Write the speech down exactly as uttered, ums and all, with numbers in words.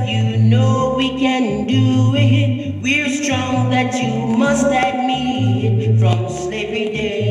that you know we can do it. We're strong that you must admit. From slavery days.